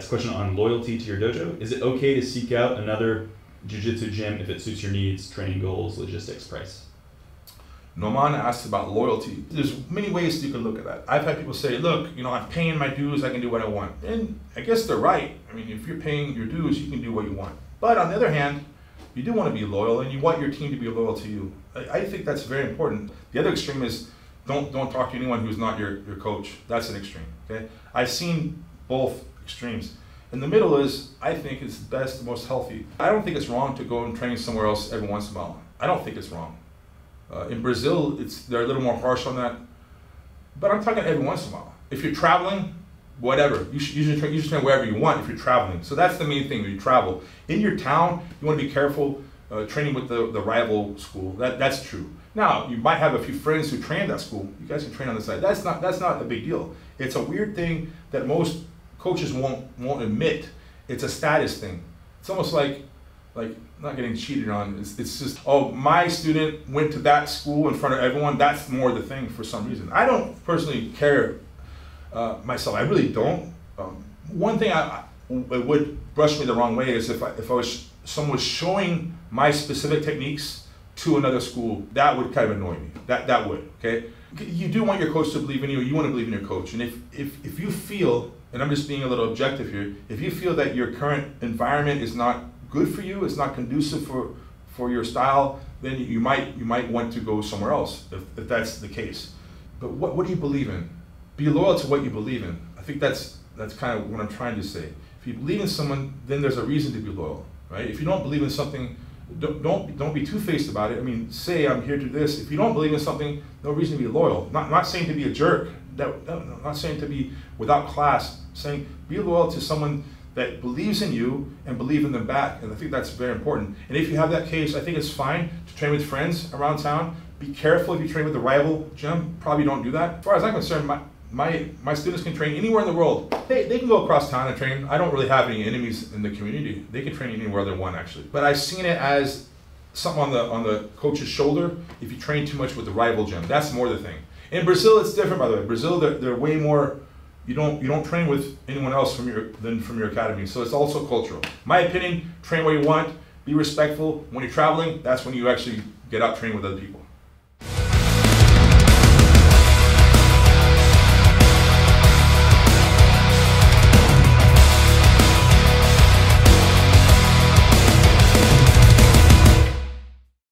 Next question on loyalty to your dojo. Is it okay to seek out another jiu-jitsu gym if it suits your needs, training goals, logistics, price? Norman asked about loyalty. There's many ways you can look at that. I've had people say, look, you know, I'm paying my dues, I can do what I want. And I guess they're right. I mean, if you're paying your dues, you can do what you want. But on the other hand, you do want to be loyal and you want your team to be loyal to you. I think that's very important. The other extreme is don't talk to anyone who's not your coach. That's an extreme, okay? I've seen both extremes. And the middle is, I think it's best, most healthy. I don't think it's wrong to go and train somewhere else every once in a while. I don't think it's wrong. In Brazil, they're a little more harsh on that. But I'm talking every once in a while. If you're traveling, whatever. You should train wherever you want if you're traveling. So that's the main thing, when you travel. In your town, you want to be careful training with the rival school. That's true. Now, you might have a few friends who train at that school. You guys can train on the side. That's not a big deal. It's a weird thing that most coaches won't admit. It's a status thing. It's almost like not getting cheated on. It's just, oh, my student went to that school in front of everyone. That's more the thing for some reason. I don't personally care myself. I really don't. One thing it would brush me the wrong way is if someone was showing my specific techniques to another school, that would kind of annoy me. That would, okay? You do want your coach to believe in you. You want to believe in your coach. And if you feel, and I'm just being a little objective here, if you feel that your current environment is not good for you, it's not conducive for your style, then you might want to go somewhere else if that's the case. But what do you believe in? Be loyal to what you believe in. I think that's kind of what I'm trying to say. If you believe in someone, then there's a reason to be loyal, right? If you don't believe in something, don't be two-faced about it. I mean, say I'm here to this. If you don't believe in something, no reason to be loyal. Not saying to be a jerk. Not saying to be without class. Saying be loyal to someone that believes in you and believe in them back. And I think that's very important. And if you have that case, I think it's fine to train with friends around town. Be careful if you train with a rival gym. Probably don't do that. As far as I'm concerned, my students can train anywhere in the world. They can go across town and train. I don't really have any enemies in the community. They can train anywhere they want, actually. But I've seen it as something on the coach's shoulder if you train too much with the rival gym. That's more the thing. In Brazil, it's different, by the way. In Brazil, they're way more. You don't train with anyone else than from your academy, so it's also cultural. My opinion: train where you want, be respectful. When you're traveling, that's when you actually get out training with other people.